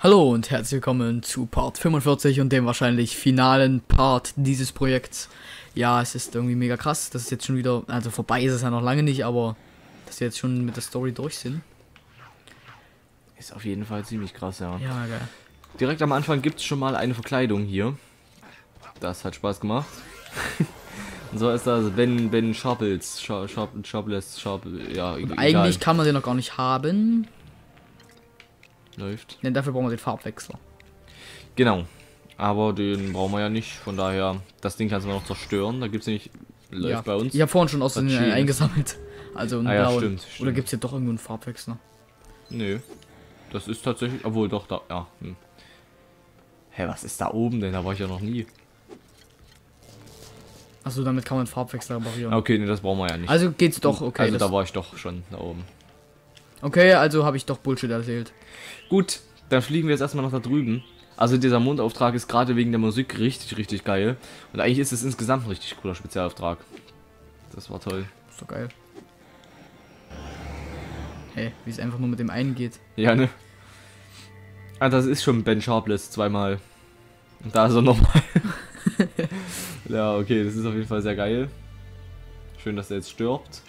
Hallo und herzlich willkommen zu Part 45 und dem wahrscheinlich finalen Part dieses Projekts. Ja, es ist irgendwie mega krass, dass es jetzt schon wieder, also vorbei ist es ja noch lange nicht, aber dass wir jetzt schon mit der Story durch sind. Ist auf jeden Fall ziemlich krass, ja. Ja, geil. Direkt am Anfang gibt es schon mal eine Verkleidung hier. Das hat Spaß gemacht. Und so ist das Ben Shapless. Ja, egal. Eigentlich kann man den noch gar nicht haben. Läuft. Denn dafür brauchen wir den Farbwechsler. Genau. Aber den brauchen wir ja nicht. Von daher, das Ding kannst du noch zerstören. Da gibt es nämlich. Läuft ja. Bei uns. Ich habe vorhin schon aus den eingesammelt. Also einen blauen. Stimmt. Oder gibt es hier doch irgendwo einen Farbwechsler? Nö. Das ist tatsächlich. Obwohl doch da. Ja. Hm. Hä, was ist da oben denn? Da war ich ja noch nie. Achso, damit kann man Farbwechsel reparieren. Okay, nee, das brauchen wir ja nicht. Also geht's doch, okay. Also da war ich doch schon da oben. Okay, also habe ich doch Bullshit erzählt. Gut, dann fliegen wir jetzt erstmal noch da drüben. Also dieser Mondauftrag ist gerade wegen der Musik richtig geil. Und eigentlich ist es insgesamt ein richtig cooler Spezialauftrag. Das war toll. Ist doch geil. Hey, wie es einfach nur mit dem einen geht. Ja, ne? Ah, das ist schon Ben Shapless zweimal. Und da ist er nochmal. Ja, okay, das ist auf jeden Fall sehr geil. Schön, dass er jetzt stirbt.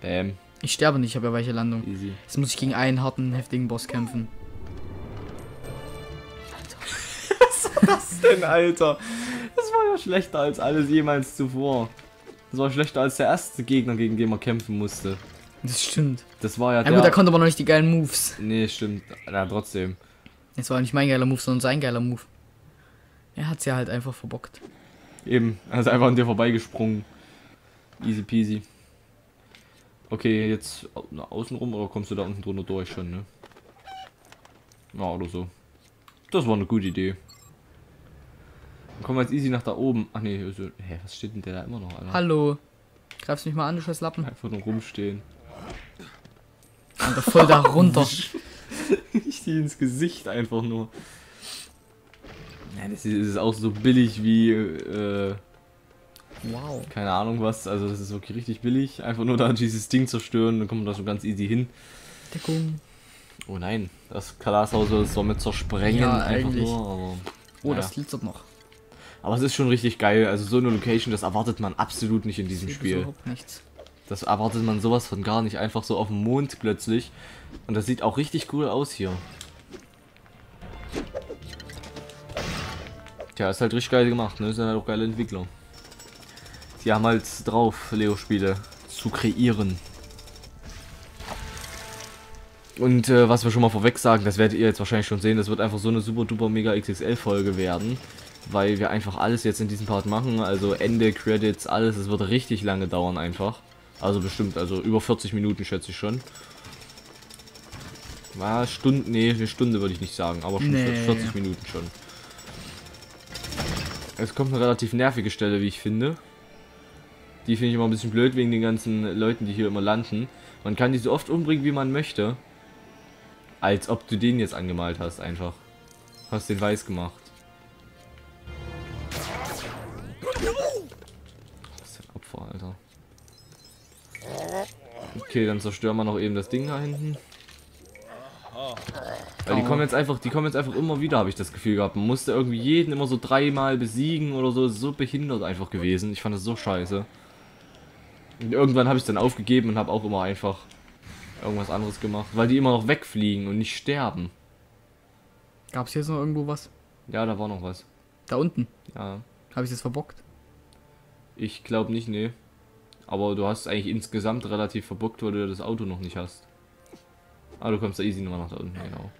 Bäm. Ich sterbe nicht, ich habe ja weiche Landung. Easy. Jetzt muss ich gegen einen harten, heftigen Boss kämpfen. Alter. Was war das denn, Alter? Das war ja schlechter als alles jemals zuvor. Das war schlechter als der erste Gegner, gegen den man kämpfen musste. Das stimmt. Das war ja der... gut, da konnte man noch nicht die geilen Moves. Nee, stimmt. Na, trotzdem. Jetzt war nicht mein geiler Move, sondern sein geiler Move. Er hat's ja halt einfach verbockt. Eben, er ist einfach an dir vorbeigesprungen. Easy peasy. Okay, jetzt außenrum oder kommst du da unten drunter durch schon, ne? Ja, oder so. Das war eine gute Idee. Dann kommen wir jetzt easy nach da oben. Ach ne, also, hä, was steht denn der da immer noch, Alter? Hallo. Greifst mich mal an, du scheiß Lappen. Einfach nur rumstehen. Alter, voll da runter. Ich zieh ins Gesicht einfach nur. Ja, das ist auch so billig wie, wow. Keine Ahnung was, also das ist wirklich richtig billig. Einfach nur da dieses Ding zerstören, dann kommt man da so ganz easy hin. Deckung. Oh nein, das Kalashaus soll es damit zersprengen. Ja, einfach eigentlich. Nur, aber, oh, naja. Das glitzert noch. Aber es ist schon richtig geil, also so eine Location, das erwartet man absolut nicht in diesem Spiel. Überhaupt nichts. Das erwartet man sowas von gar nicht, einfach so auf dem Mond plötzlich. Und das sieht auch richtig cool aus hier. Tja, ist halt richtig geil gemacht, ne? Sind halt auch geile Entwickler. Die haben halt drauf, Lego-Spiele zu kreieren. Und was wir schon mal vorweg sagen, das werdet ihr jetzt wahrscheinlich schon sehen, das wird einfach so eine super duper mega XXL-Folge werden. Weil wir einfach alles jetzt in diesem Part machen, also Ende, Credits, alles, es wird richtig lange dauern einfach. Also bestimmt, also über 40 Minuten schätze ich schon. War Stunden, nee, eine Stunde würde ich nicht sagen, aber schon nee, 40 Minuten schon. Es kommt eine relativ nervige Stelle, wie ich finde. Die finde ich immer ein bisschen blöd, wegen den ganzen Leuten, die hier immer landen. Man kann die so oft umbringen, wie man möchte. Als ob du den jetzt angemalt hast, einfach. Hast den weiß gemacht. Was ist denn Opfer, Alter? Okay, dann zerstören wir noch eben das Ding da hinten. Weil die kommen jetzt einfach immer wieder, habe ich das Gefühl gehabt. Man musste irgendwie jeden immer so dreimal besiegen oder so. So behindert einfach gewesen. Ich fand das so scheiße. Und irgendwann habe ich dann aufgegeben und habe auch immer einfach irgendwas anderes gemacht. Weil die immer noch wegfliegen und nicht sterben. Gab es jetzt noch irgendwo was? Ja, da war noch was. Da unten? Ja. Habe ich das verbockt? Ich glaube nicht, nee. Aber du hast eigentlich insgesamt relativ verbockt, weil du das Auto noch nicht hast. Ah, du kommst da easy nochmal nach da unten, genau.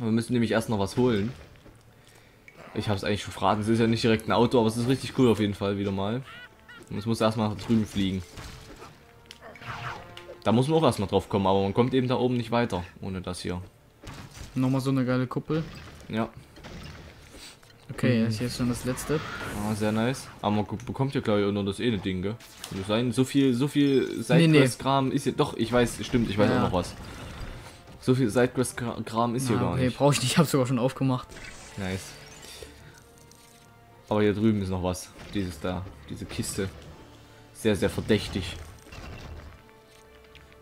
Wir müssen nämlich erst noch was holen. Ich habe es eigentlich schon verraten, es ist ja nicht direkt ein Auto, aber es ist richtig cool auf jeden Fall wieder mal. Und es muss erstmal nach drüben fliegen. Da muss man auch erstmal drauf kommen, aber man kommt eben da oben nicht weiter, ohne das hier. Nochmal so eine geile Kuppel. Ja. Okay, das hier ist schon das letzte. Ah, sehr nice. Aber man bekommt ja, glaube ich, auch noch das eine Ding, gell? So viel Sidequest-Kram ist hier... Doch, ich weiß, stimmt, ich weiß auch noch was. So viel Sidequest-Kram ist hier gar nicht. Nee, brauche ich nicht, ich habe sogar schon aufgemacht. Nice. Aber hier drüben ist noch was. Dieses da, diese Kiste. Sehr, sehr verdächtig.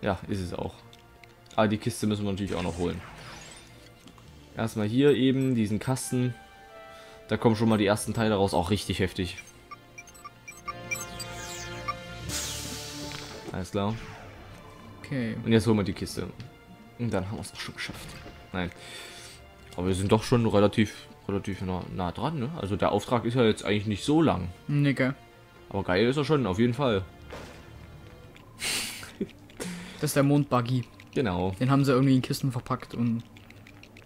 Ja, ist es auch. Aber die Kiste müssen wir natürlich auch noch holen. Erstmal hier eben diesen Kasten. Da kommen schon mal die ersten Teile raus. Auch richtig heftig. Alles klar. Okay. Und jetzt holen wir die Kiste. Und dann haben wir es auch schon geschafft. Nein. Aber wir sind doch schon relativ nah dran, ne? Also der Auftrag ist ja jetzt eigentlich nicht so lang. Nicke. Aber geil ist er schon, auf jeden Fall. Das ist der Mondbuggy. Genau. Den haben sie irgendwie in Kisten verpackt und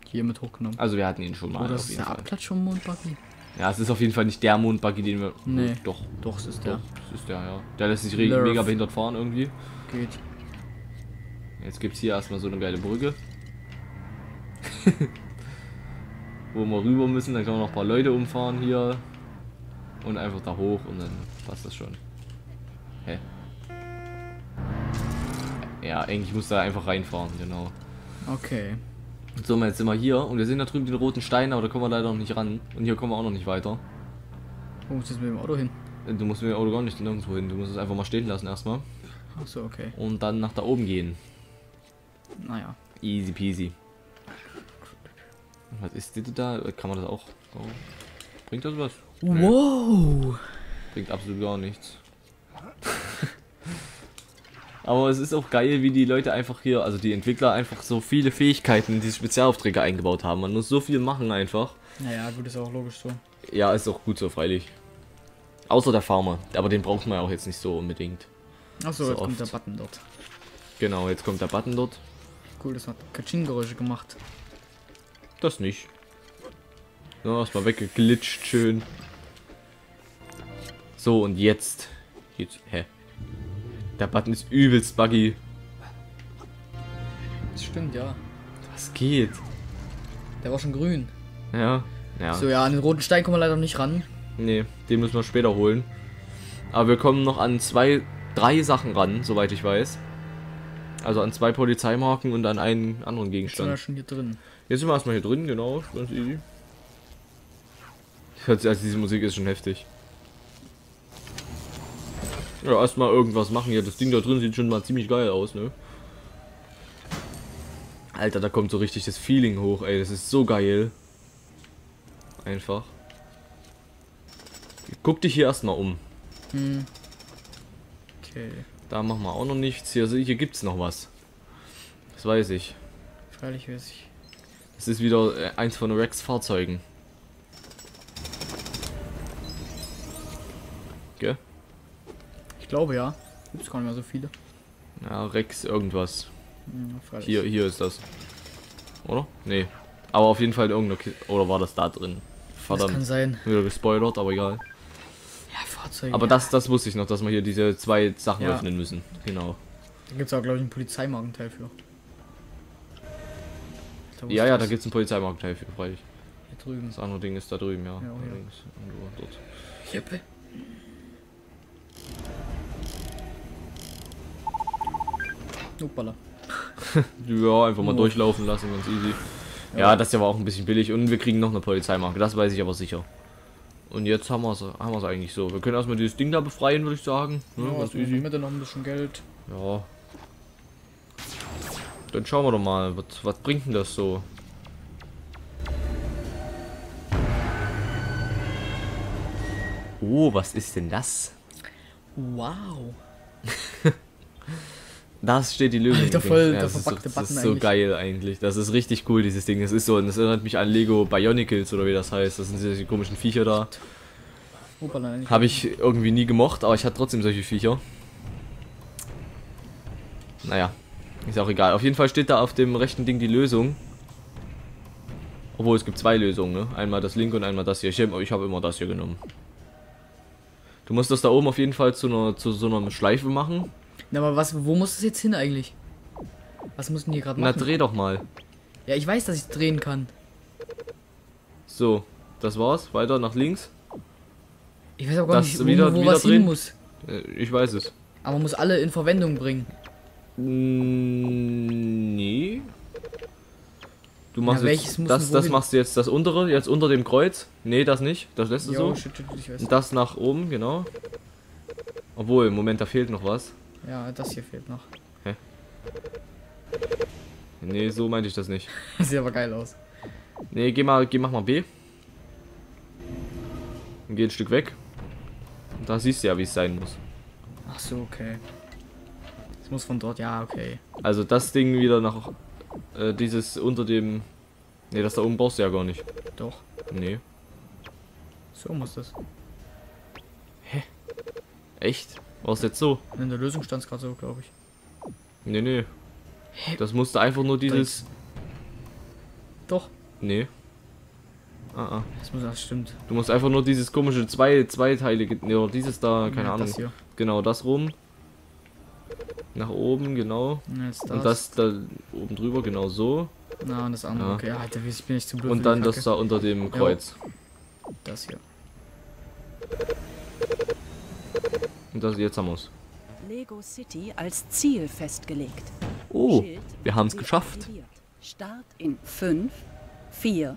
hier mit hochgenommen. Also wir hatten ihn schon mal. Oh, das auf jeden ist der Abklatsch vom Mondbuggy. Ja, es ist auf jeden Fall nicht der Mondbuggy, den wir... Nee. Doch. Doch, es ist der. Es ist der, ja. Der lässt sich mega behindert fahren irgendwie. Geht. Jetzt gibt es hier erstmal so eine geile Brücke. Wo wir rüber müssen, dann können wir noch ein paar Leute umfahren hier. Und einfach da hoch und dann passt das schon. Hä? Ja, eigentlich muss da einfach reinfahren, genau. Okay. So, jetzt sind wir hier und wir sehen da drüben den roten Stein, aber da kommen wir leider noch nicht ran. Und hier kommen wir auch noch nicht weiter. Wo musst du jetzt mit dem Auto hin? Du musst mit dem Auto gar nicht nirgendwo hin, du musst es einfach mal stehen lassen erstmal. Achso, okay. Und dann nach da oben gehen. Naja. Easy peasy. Was ist das da? Kann man das auch? Oh. Bringt das was? Nee. Wow! Bringt absolut gar nichts. Aber es ist auch geil, wie die Leute einfach hier, also die Entwickler einfach so viele Fähigkeiten, diese Spezialaufträge eingebaut haben. Man muss so viel machen einfach. Naja, gut, ist auch logisch so. Ja, ist auch gut so, freilich. Außer der Farmer, aber den braucht man ja auch jetzt nicht so unbedingt. Achso, so jetzt kommt der Button dort. Genau, jetzt kommt der Button dort. Cool, das hat Katsching-Geräusche gemacht. Das nicht. So, erstmal weggeglitscht, schön. So, und jetzt. Hä? Der Button ist übelst buggy. Das stimmt, ja. Was geht? Der war schon grün. Ja, ja. So, ja, an den roten Stein kommen wir leider nicht ran. Nee, den müssen wir später holen. Aber wir kommen noch an 3 Sachen ran, soweit ich weiß. Also an 2 Polizeimarken und an einen anderen Gegenstand. Jetzt sind wir schon hier drin. Jetzt sind wir erstmal hier drin, genau. Ganz easy. Also diese Musik ist schon heftig. Ja, erstmal irgendwas machen hier. Das Ding da drin sieht schon mal ziemlich geil aus, ne? Alter, da kommt so richtig das Feeling hoch, ey. Das ist so geil. Einfach. Guck dich hier erstmal um. Hm. Okay. Da machen wir auch noch nichts. Hier gibt es noch was. Das weiß ich. Freilich weiß ich. Das ist wieder eins von Rex Fahrzeugen. Gell? Ich glaube ja. Gibt es gar nicht mehr so viele. Ja, Rex irgendwas. Ja, hier ist das. Oder? Nee. Aber auf jeden Fall irgendeine Kiste. Oder war das da drin? Verdammt. Das kann sein. Wieder gespoilert, aber egal. Fahrzeuge, aber ja. das wusste ich noch, dass wir hier diese 2 Sachen ja. Öffnen müssen. Genau. Da gibt es auch, glaube ich, einen Polizeimarkenteil für. Ja, ja, da gibt es einen Polizeimarkenteil für, freilich. Hier drüben. Das andere Ding ist da drüben, ja. Ja, ja. Links. Und dort. Jeppe. Hoppala. Ja, einfach mal durchlaufen lassen, ganz easy. Ja, das hier war auch ein bisschen billig und wir kriegen noch eine Polizeimarke, das weiß ich aber sicher. Und jetzt haben wir's eigentlich so. Wir können erstmal dieses Ding da befreien, würde ich sagen. Ja, ganz easy. In der Mitte noch ein bisschen Geld. Ja. Dann schauen wir doch mal, was bringt denn das so? Oh, was ist denn das? Wow. Das steht die Lösung. Alter, voll der verpackte Button eigentlich. Das ist so geil eigentlich. Das ist richtig cool, dieses Ding. Das ist so, und das erinnert mich an Lego Bionicles oder wie das heißt. Das sind diese komischen Viecher da. Habe ich irgendwie nie gemocht, aber ich hatte trotzdem solche Viecher. Naja, ist auch egal. Auf jeden Fall steht da auf dem rechten Ding die Lösung. Obwohl, es gibt 2 Lösungen, ne? Einmal das linke und einmal das hier. Ich habe immer das hier genommen. Du musst das da oben auf jeden Fall zu so einer Schleife machen. Na, aber wo muss das jetzt hin eigentlich? Was muss denn hier gerade machen? Na, dreh doch mal. Ja, ich weiß, dass ich drehen kann. So, das war's. Weiter nach links. Ich weiß aber gar nicht, wo was hin muss. Ich weiß es. Aber man muss alle in Verwendung bringen. Nee. Du machst jetzt das machst du jetzt das untere, jetzt unter dem Kreuz. Nee, das nicht. Das lässt du so. Das nach oben, genau. Obwohl, im Moment, da fehlt noch was. Ja, das hier fehlt noch. Hä? Nee, so meinte ich das nicht. Sieht aber geil aus. Nee, mach mal B. Und geh ein Stück weg. Und da siehst du ja, wie es sein muss. Ach so, okay. Es muss von dort, ja, okay. Also das Ding wieder nach... dieses unter dem... Nee, das da oben brauchst du ja gar nicht. Doch. Nee. So muss das. Hä? Echt? War es jetzt so? In der Lösung stand es gerade so, glaube ich. Nee, nee. Hä? Das musste einfach nur dieses... Doch. Nee. Ah, ah. Das muss, das stimmt. Du musst einfach nur dieses komische zweiteilige... Nee, oder dieses da, keine Ahnung. Das hier. Genau, das rum. Nach oben, genau. Jetzt das. Und das da oben drüber, genau so. Na, und das andere, ja. Okay. Alter, ich bin nicht zu blöd. Und dann das da unter dem Kreuz. Jo. Das hier. Und das, jetzt haben wir es. Lego City als Ziel festgelegt. Oh, wir haben es geschafft. Start in 5, 4,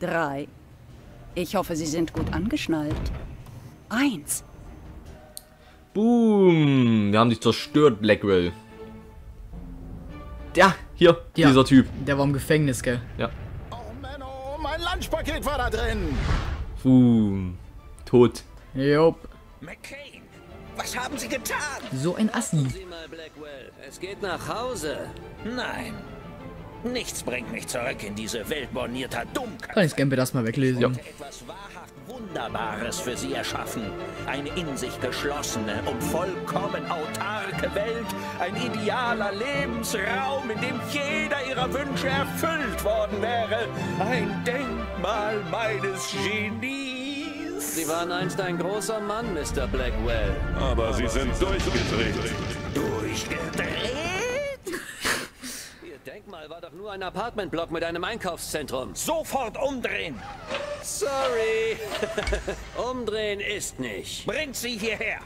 3. Ich hoffe, Sie sind gut angeschnallt. 1. Boom. Wir haben dich zerstört, Blackwell. Ja, hier, ja, dieser Typ. Der war im Gefängnis, gell? Ja. Oh Mann, oh, mein Lunchpaket war da drin. Boom. Tot. Jop. McCain, was haben Sie getan? So ein Assi. Sieh mal, Blackwell, es geht nach Hause. Nein. Nichts bringt mich zurück in diese Welt bornierter Dunkelheit. Jetzt können wir das mal weglesen. Ich wollte etwas wahrhaft Wunderbares für Sie erschaffen. Eine in sich geschlossene und vollkommen autarke Welt. Ein idealer Lebensraum, in dem jeder Ihrer Wünsche erfüllt worden wäre. Ein Denkmal meines Genies. Sie waren einst ein großer Mann, Mr. Blackwell. Aber Sie sind durchgedreht. Durchgedreht? Denkmal war doch nur ein Apartmentblock mit einem Einkaufszentrum. Sofort umdrehen! Sorry! Umdrehen ist nicht. Bringt sie hierher!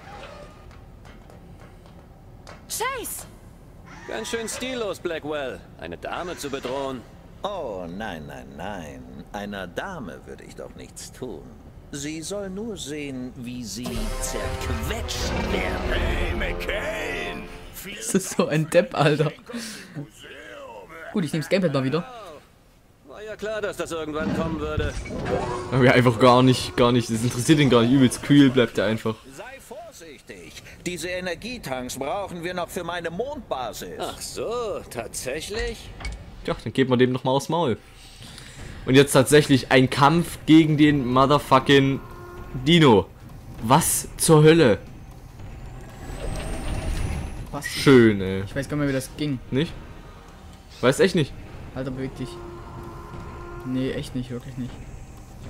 Chase! Ganz schön stillos, Blackwell. Eine Dame zu bedrohen. Oh, nein, nein, nein. Einer Dame würde ich doch nichts tun. Sie soll nur sehen, wie sie zerquetscht werden. Hey, McCain! Das ist so ein Depp, Alter. Gut, ich nehme das Gamepad mal wieder. War ja klar, dass das irgendwann kommen würde. Aber ja, einfach gar nicht. Das interessiert ihn gar nicht. Übelst kühl bleibt er einfach. Sei vorsichtig. Diese Energietanks brauchen wir noch für meine Mondbasis. Ach so, tatsächlich? Ja, dann geben wir dem nochmal aufs Maul. Und jetzt tatsächlich ein Kampf gegen den motherfucking Dino. Was zur Hölle? Was? Schön, ey. Ich weiß gar nicht mehr, wie das ging. Nicht? Weiß echt nicht. Alter, beweg dich. Nee, echt nicht, wirklich nicht.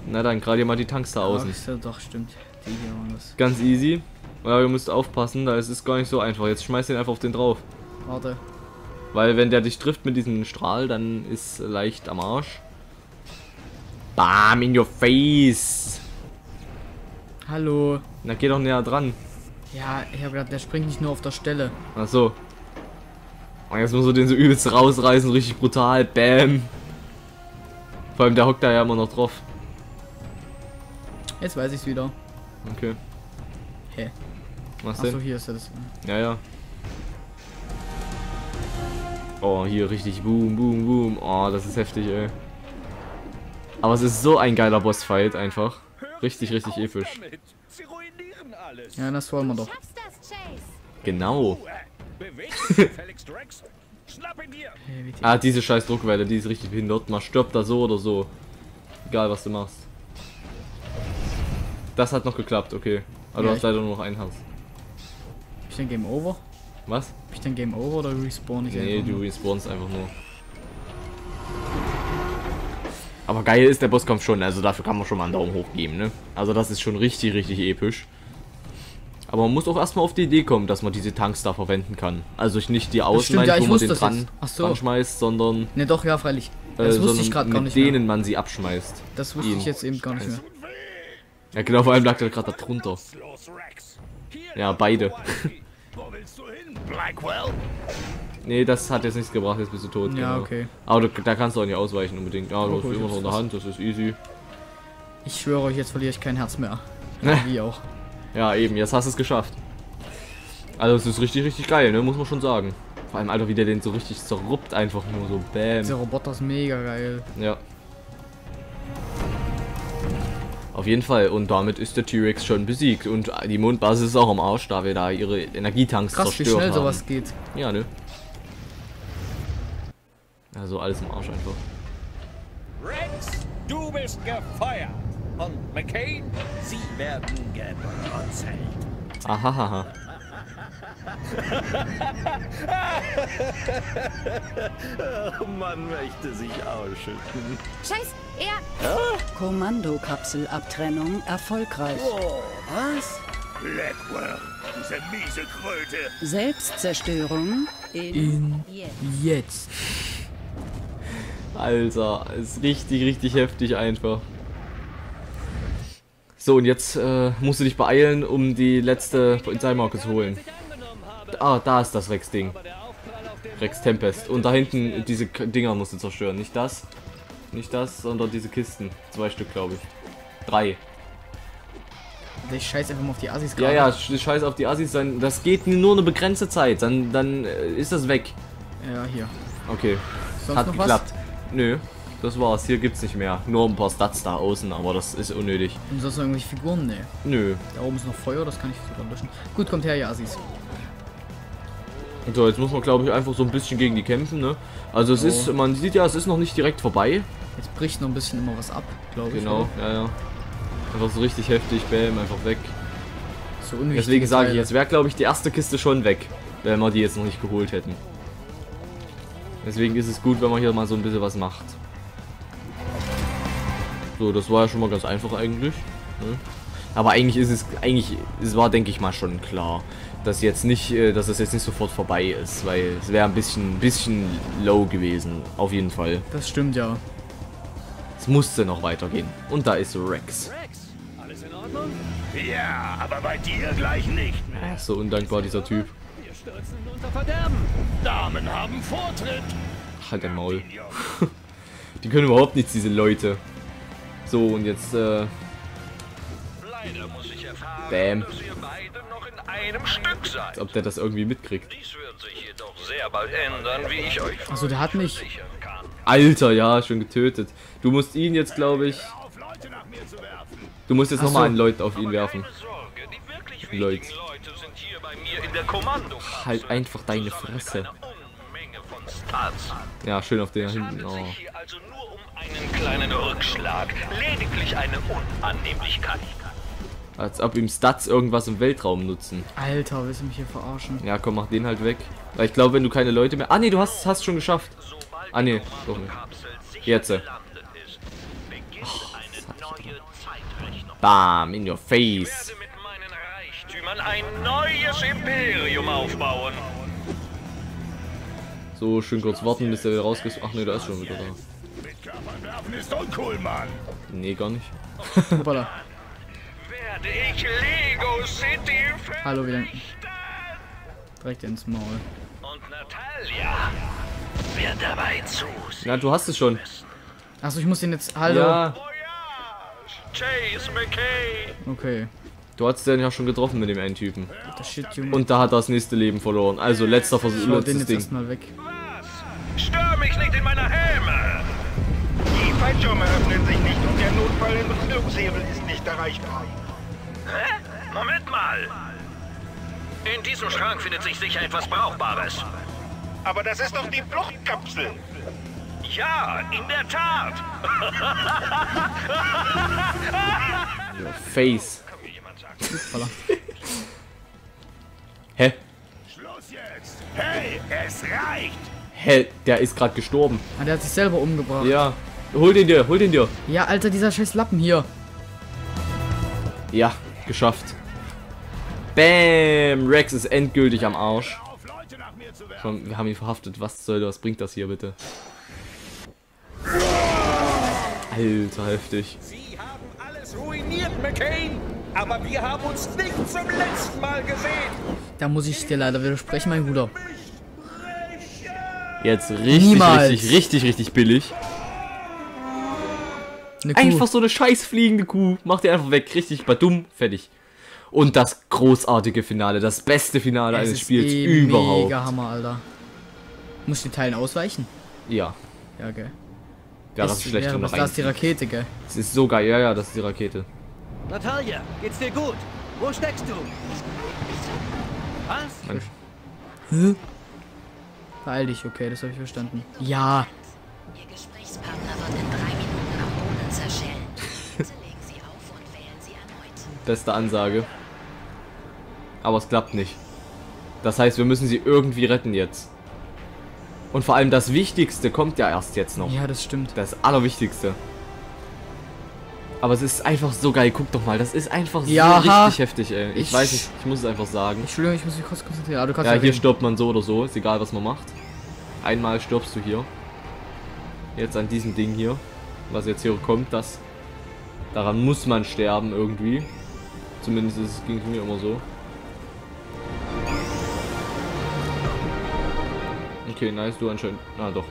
Na dann, gerade hier mal die Tanks da außen. Ach, ja, doch, stimmt. Die hier waren das. Ganz easy. Aber ihr müsst aufpassen, da ist es gar nicht so einfach. Jetzt schmeißt den einfach auf den drauf. Warte. Weil wenn der dich trifft mit diesem Strahl, dann ist leicht am Arsch. Bam, in your face. Hallo. Na, geh doch näher dran. Ja, ich hab gedacht, der springt nicht nur auf der Stelle. Ach so. Jetzt muss er den so übelst rausreißen, richtig brutal. Bam. Vor allem der hockt da ja immer noch drauf. Jetzt weiß ich's wieder. Okay. Hä? Was denn? Achso, hier ist das. Ja, ja. Oh, hier richtig boom, boom, boom. Oh, das ist heftig, ey. Aber es ist so ein geiler Bossfight einfach. Richtig, richtig episch. Ja, das wollen wir doch. Genau. Ah, diese scheiß Druckwelle, die ist richtig behindert. Man stirbt da so oder so. Egal, was du machst. Das hat noch geklappt, okay. Aber ja, du hast leider nur noch einen Hass. Bin ich denn Game Over? Was? Bin ich denn Game Over oder respawn ich? Nee, du respawnst einfach nur. Aber geil ist der Bosskampf schon. Also dafür kann man schon mal einen Daumen hoch geben, ne? Also das ist schon richtig, richtig episch. Aber man muss auch erstmal auf die Idee kommen, dass man diese Tanks da verwenden kann. Also ich nicht die Ausleihen, ja, wo man den dran schmeißt, sondern... Ne, doch, ja, freilich. Das wusste ich gerade gar nicht mehr. Mit denen man sie abschmeißt. Das wusste ich jetzt eben gar nicht mehr. Ja, genau, vor allem lag der gerade da drunter. Ja, beide. Ne, das hat jetzt nichts gebracht, jetzt bist du tot. Ja, genau. Okay. Aber da kannst du auch nicht ausweichen unbedingt. Ja, du hast immer noch in der Hand, das ist easy. Ich schwöre euch, jetzt verliere ich kein Herz mehr. Ja, wie auch. Ja, eben, jetzt hast du es geschafft. Also es ist richtig, richtig geil, ne? Muss man schon sagen. Vor allem, Alter, wie der den so richtig zerruppt, einfach nur so, bäm. Dieser Roboter ist mega geil. Ja. Auf jeden Fall. Und damit ist der T-Rex schon besiegt. Und die Mondbasis ist auch am Arsch, da wir da ihre Energietanks zerstört haben. Krass, wie schnell sowas geht. Ja, ne? Also alles am Arsch einfach. Rex, du bist gefeuert. Und McCain, sie werden gebrotzelt. Ahahaha. Man möchte sich ausschütten. Chase, er... Ah? Kommandokapselabtrennung erfolgreich. Oh, was? Blackwell, diese miese Kröte. Selbstzerstörung jetzt. Alter, ist richtig, richtig heftig einfach. So, und jetzt musst du dich beeilen, um die letzte Polizeimarke zu holen. Ah, da ist das Rex-Ding. Rex Tempest. Und da hinten diese Dinger musst du zerstören. Nicht das. Nicht das, sondern diese Kisten. 2 Stück, glaube ich. 3. Ich scheiß einfach mal auf die Assis gerade. Ja, ja, scheiß auf die Assis. Das geht nur eine begrenzte Zeit. Dann ist das weg. Ja, hier. Okay. Sonst hat noch geklappt. Was? Nö. Das war's, hier gibt's nicht mehr. Nur ein paar Stats da außen, aber das ist unnötig. Und sonst noch irgendwelche Figuren? Ne. Nö. Da oben ist noch Feuer, das kann ich sogar löschen. Gut, kommt her, ihr Assis. So, jetzt muss man, glaube ich, einfach so ein bisschen gegen die kämpfen, ne? Also es ist, man sieht ja, es ist noch nicht direkt vorbei. Jetzt bricht noch ein bisschen immer was ab, glaube ich. Genau, ja, ja. Einfach so richtig heftig, bäm, einfach weg. So unwichtig. Deswegen sage ich, jetzt wäre, glaube ich, die erste Kiste schon weg, wenn wir die jetzt noch nicht geholt hätten. Deswegen ist es gut, wenn man hier mal so ein bisschen was macht. So, das war ja schon mal ganz einfach eigentlich. Ne? Aber eigentlich ist es, war, denke ich mal, schon klar, dass jetzt nicht, dass es jetzt nicht sofort vorbei ist, weil es wäre ein bisschen low gewesen, auf jeden Fall. Das stimmt ja. Es musste noch weitergehen. Und da ist Rex. Alles in Ordnung? Ja, aber bei dir gleich nicht mehr. Ach, so undankbar dieser Typ. Wir stürzen unter Verderben. Damen haben Vortritt. Ach, halt dein Maul. Die können überhaupt nichts, diese Leute. So, und jetzt, leider muss ich erfahren, bam, dass ihr beide noch in einem Stück seid. Als ob der das irgendwie mitkriegt. Dies wird sich jedoch sehr bald ändern, wie ich euch versichern kann. Also, der hat mich. Alter, ja, schon getötet. Du musst ihn jetzt, glaube ich. Du musst jetzt nochmal einen Leut auf ihn werfen. Leute sind hier bei mir in der Kommando. Halt einfach deine Fresse. Ja, schön auf den hinten. Oh. Einen kleinen Rückschlag, lediglich eine Unannehmlichkeit. Als ob ihm Stats irgendwas im Weltraum nutzen. Alter, willst du mich hier verarschen? Ja, komm, mach den halt weg. Weil ich glaube, wenn du keine Leute mehr... Ah, nee, du hast schon geschafft. Ah, nee, doch nicht. Jetzt. Oh, bam, in your face. Ich werde mit meinen Reichtümern ein neues Imperium aufbauen. So, schön kurz warten, bis der wieder rausgeht. Ach, nee, da ist schon wieder da. Ist uncool, Mann. Nee, gar nicht. Werde ich Lego City vernichten. Hallo, wieder. Direkt ins Maul. Und Natalia wird dabei zusehen. Ja, du hast es schon. Achso, ich muss ihn jetzt... Hallo. Ja. Chase McCain. Okay. Du hast den ja schon getroffen mit dem einen Typen. Und da hat er das nächste Leben verloren. Also letzter Versuch. Schau den jetzt erstmal weg. Was? Stör mich nicht in meiner Helme. Fallschirme öffnen sich nicht und der Notfall im Rückflugshebel ist nicht erreichbar. Hä? Moment mal! In diesem Schrank findet sich sicher etwas Brauchbares. Aber das ist doch die Fluchtkapsel. Ja, in der Tat! Your face. Kann mir jemand sagen? Hä? Schluss jetzt! Hey, es reicht! Hä, der ist gerade gestorben. Ah, der hat sich selber umgebracht. Ja. Hol den dir, hol den dir. Ja, Alter, dieser scheiß Lappen hier. Ja, geschafft. Bam, Rex ist endgültig am Arsch. Komm, wir haben ihn verhaftet. Was soll das? Bringt das hier bitte? Alter, heftig. Sie haben alles ruiniert, McCain. Aber wir haben uns nicht zum letzten Mal gesehen. Da muss ich dir leider widersprechen, mein Bruder. Jetzt richtig billig. Einfach so eine scheiß fliegende Kuh. Macht ihr einfach weg. Richtig badum. Fertig. Und das großartige Finale. Das beste Finale eines Spiels überhaupt. Mega Hammer, Alter. Muss den Teilen ausweichen? Ja. Ja, gell. Ja, das ist schlecht drin. Das ist die Rakete, gell? Das ist so geil, ja, ja, das ist die Rakete. Natalia, geht's dir gut? Wo steckst du? Was? Hä? Beeil dich, okay, das habe ich verstanden. Ja. Ihr Gesprächspartner wird in 3 Minuten am Boden zerschellen. Bitte legen Sie auf und wählen Sie erneut. Beste Ansage. Aber es klappt nicht. Das heißt, wir müssen sie irgendwie retten jetzt. Und vor allem das Wichtigste kommt ja erst jetzt noch. Ja, das stimmt. Das Allerwichtigste. Aber es ist einfach so geil. Guck doch mal, das ist einfach so richtig heftig, ey. Ich weiß nicht, ich muss es einfach sagen. Entschuldigung, ich muss mich kurz konzentrieren. Ah, du kannst ja, hier stirbt man so oder so. Ist egal, was man macht. Einmal stirbst du hier. Jetzt an diesem Ding hier. Was jetzt hier kommt, das... Daran muss man sterben irgendwie. Zumindest ging es mir immer so. Okay, nice, du anscheinend... Ah, doch.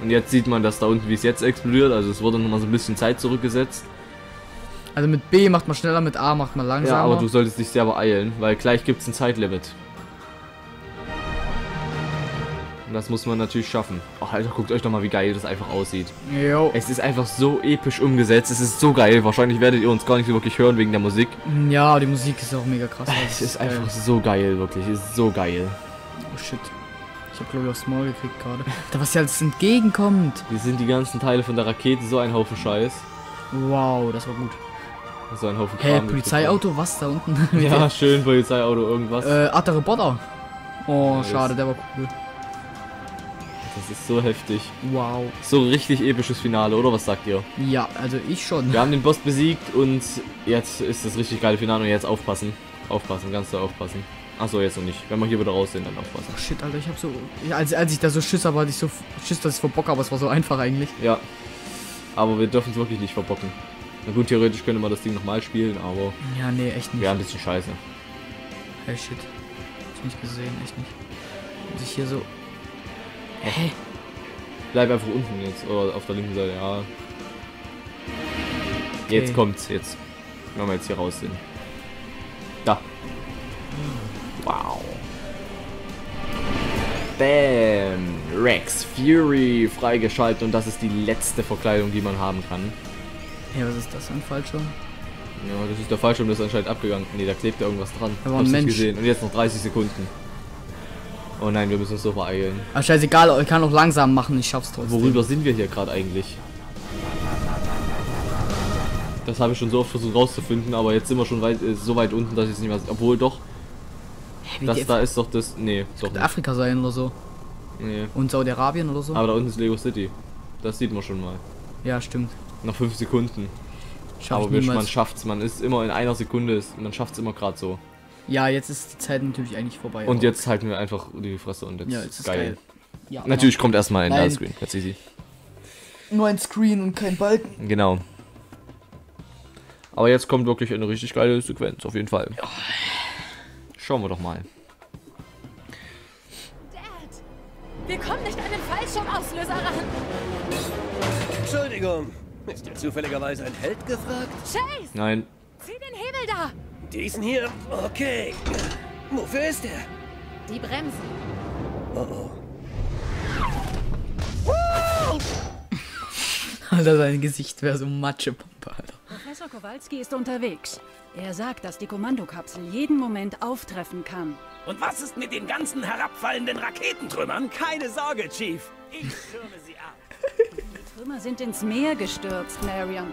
Und jetzt sieht man das da unten, wie es jetzt explodiert. Also es wurde nochmal so ein bisschen Zeit zurückgesetzt. Also mit B macht man schneller, mit A macht man langsamer. Ja, aber du solltest dich sehr beeilen, weil gleich gibt es ein Zeitlimit. Und das muss man natürlich schaffen. Ach, Alter, guckt euch doch mal, wie geil das einfach aussieht. Jo. Es ist einfach so episch umgesetzt. Es ist so geil. Wahrscheinlich werdet ihr uns gar nicht so wirklich hören wegen der Musik. Ja, die Musik ist auch mega krass. Es ist einfach so geil, wirklich. Es ist so geil. Oh, shit. Ich hab glaube ich aufs Maul gekriegt gerade. Da was ja alles entgegenkommt. Hier sind die ganzen Teile von der Rakete, so ein Haufen Scheiß. Wow, das war gut. So ein Haufen Kram. Polizeiauto, was da unten? Ja, schön Polizeiauto, irgendwas. Der Reporter. Oh, ja, schade, der war cool. Das ist so heftig. Wow. So richtig episches Finale, oder was sagt ihr? Ja, also ich schon. Wir haben den Boss besiegt und jetzt ist das richtig geile Finale und jetzt aufpassen. Aufpassen, ganz doll aufpassen. Achso, jetzt noch nicht. Wenn wir hier wieder raus sind, dann aufpassen. Oh shit, Alter, ich hab so... Als ich da so Schiss habe, hatte ich so Schiss, dass ich verbocke, aber es war so einfach eigentlich. Ja. Aber wir dürfen es wirklich nicht verbocken. Na gut, theoretisch könnte man das Ding nochmal spielen, aber... Ja, nee, echt nicht. Ja, ein bisschen scheiße. Hey, shit. Hab ich nicht gesehen, echt nicht. Und ich hier so... Hey. Bleib einfach unten jetzt, oder auf der linken Seite, ja. Okay. Jetzt kommt's, jetzt. Wenn wir jetzt hier raus sind. Da. Wow. Bam. Rex Fury freigeschaltet und das ist die letzte Verkleidung, die man haben kann. Ja, was ist das für ein Fallschirm? Ja, das ist der Fallschirm, der ist anscheinend abgegangen. Ne, da klebt ja irgendwas dran. Aber hab's nicht gesehen. Und jetzt noch 30 Sekunden. Oh nein, wir müssen uns so beeilen. Ach, scheißegal, ich kann auch langsam machen, ich schaff's trotzdem. Worüber sind wir hier gerade eigentlich? Das habe ich schon so oft versucht rauszufinden, aber jetzt sind wir schon weit, so weit unten, dass ich es nicht mehr... Obwohl doch... Wie das da ist doch das. Nee, das doch. Afrika sein oder so. Nee. Und Saudi-Arabien oder so. Aber da unten ist Lego City. Das sieht man schon mal. Ja, stimmt. Nach 5 Sekunden. Schafft aber man schafft's. Man ist immer in einer Sekunde. Man schafft's immer gerade so. Ja, jetzt ist die Zeit natürlich eigentlich vorbei. Und jetzt halten wir einfach die Fresse und jetzt, ja, jetzt ist geil. Ja, natürlich kommt erstmal ein Ladescreen. Ganz easy. Nur ein Screen und kein Balken. Genau. Aber jetzt kommt wirklich eine richtig geile Sequenz. Auf jeden Fall. Ja. Schauen wir doch mal. Dad, wir kommen nicht an den Fallschirmauslöser ran. Entschuldigung, ist dir zufälligerweise ein Held gefragt? Chase! Nein. Zieh den Hebel da. Diesen hier? Okay. Wofür ist er? Die Bremsen. Oh oh. Alter, sein Gesicht wäre so Matschepumpe, Alter. Professor Kowalski ist unterwegs. Er sagt, dass die Kommandokapsel jeden Moment auftreffen kann. Und was ist mit den ganzen herabfallenden Raketentrümmern? Keine Sorge, Chief. Ich stürme sie ab. Die Trümmer sind ins Meer gestürzt, Marion.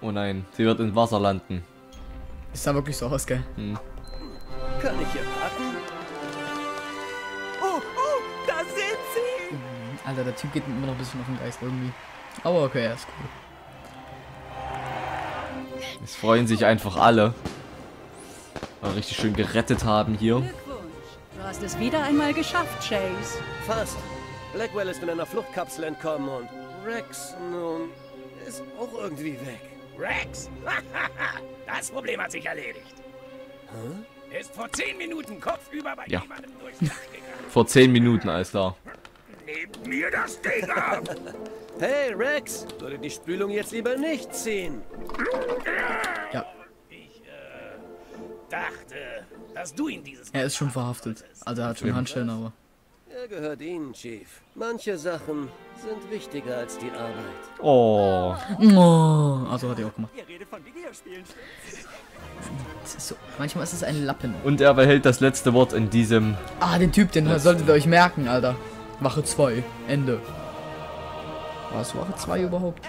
Oh nein, sie wird ins Wasser landen. Ist da wirklich so aus, gell? Hm. Kann ich hier warten? Oh, da sind sie! Alter, der Typ geht mir immer noch ein bisschen auf den Geist irgendwie. Aber okay, ist cool. Es freuen sich einfach alle. Weil wir richtig schön gerettet haben hier. Glückwunsch. Du hast es wieder einmal geschafft, Chase. Fast. Blackwell ist in einer Fluchtkapsel entkommen und Rex nun ist auch irgendwie weg. Rex? Das Problem hat sich erledigt. Huh? Ist vor 10 Minuten kopfüber bei jemandem durchs Dach gegangen. Vor 10 Minuten, alles klar. Nehmt mir das Ding ab! Hey Rex, würde die Spülung jetzt lieber nicht ziehen? Ja. Ich dachte, dass du ihn dieses Mal. Er ist schon verhaftet. Also er hat schon Handschellen, aber. Er gehört Ihnen, Chief. Manche Sachen sind wichtiger als die Arbeit. Oh. Oh. Also hat er auch gemacht. Das ist so. Manchmal ist es ein Lappen. Und er behält das letzte Wort in diesem. Ah, den Typ, den solltet ihr euch merken, Alter. Wache 2. Ende. Was? Wache 2 überhaupt?